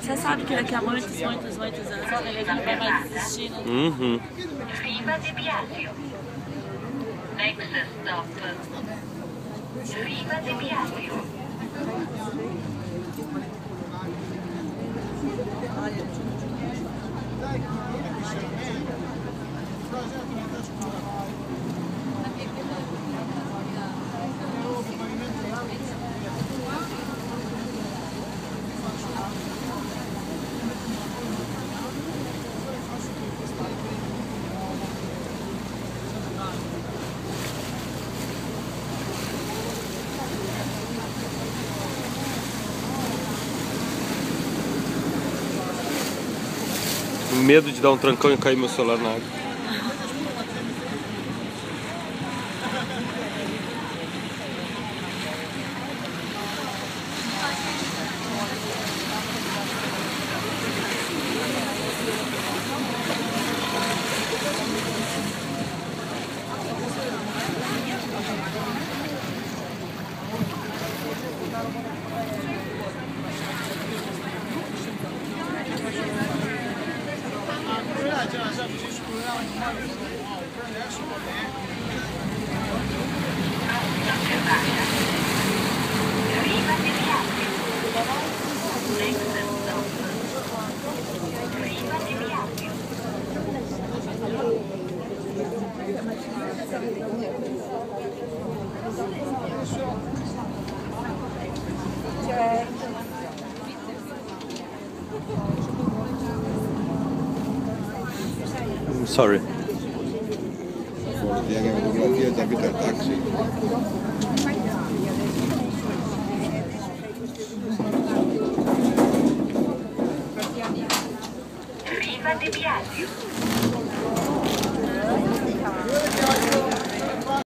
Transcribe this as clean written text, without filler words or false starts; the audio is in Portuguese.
Você sabe que daqui a muitos anos a Veleira não vai mais existir, né? Uhum. Riva de Biagio. Next stop. Riva de Biagio. Medo de dar um trancão e cair meu celular na água. I'm sorry. Riva de Biagio.